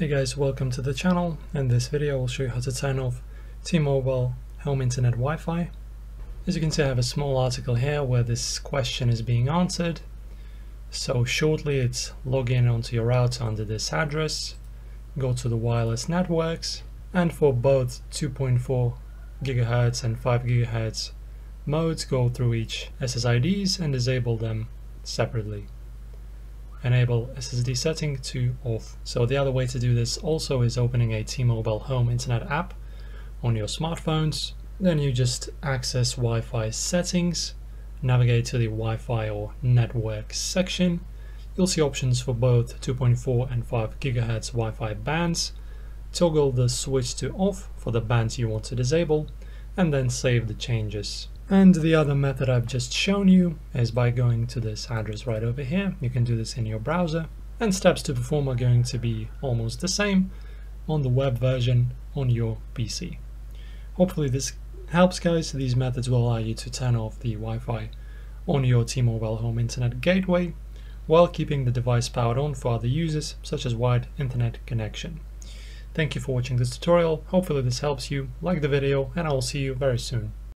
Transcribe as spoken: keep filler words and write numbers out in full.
Hey guys, welcome to the channel. In this video I will show you how to turn off T-Mobile home internet Wi-Fi. As you can see, I have a small article here where this question is being answered. So shortly it's log in onto your router under this address, go to the wireless networks, and for both two point four gigahertz and five gigahertz modes go through each S S I Ds and disable them separately. Enable S S D setting to off. So the other way to do this also is opening a T-Mobile home internet app on your smartphones. Then you just access Wi-Fi settings, navigate to the Wi-Fi or network section. You'll see options for both two point four and five gigahertz Wi-Fi bands. Toggle the switch to off for the bands you want to disable and then save the changes. And the other method I've just shown you is by going to this address right over here. You can do this in your browser, and steps to perform are going to be almost the same on the web version on your P C. Hopefully this helps, guys. These methods will allow you to turn off the Wi-Fi on your T-Mobile home internet gateway while keeping the device powered on for other uses such as wired internet connection. Thank you for watching this tutorial. Hopefully this helps you. Like the video and I will see you very soon.